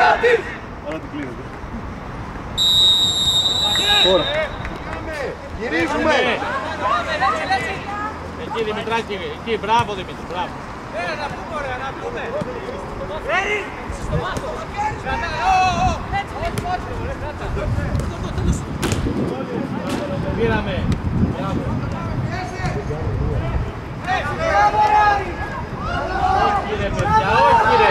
Άρα την κλείνετε. Τώρα. Γυρίζουμε. Εκεί Δημητράκη, εκεί. Μπράβο Δημήτρη, μπράβο. Έλα να πούμε ωραία, να πούμε. Φέρεις. Στο μάθο. Έτσι, έτσι. Πήραμε. Όχι ρε παιδιά, όχι ρε.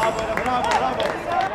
Bravo, bravo, bravo.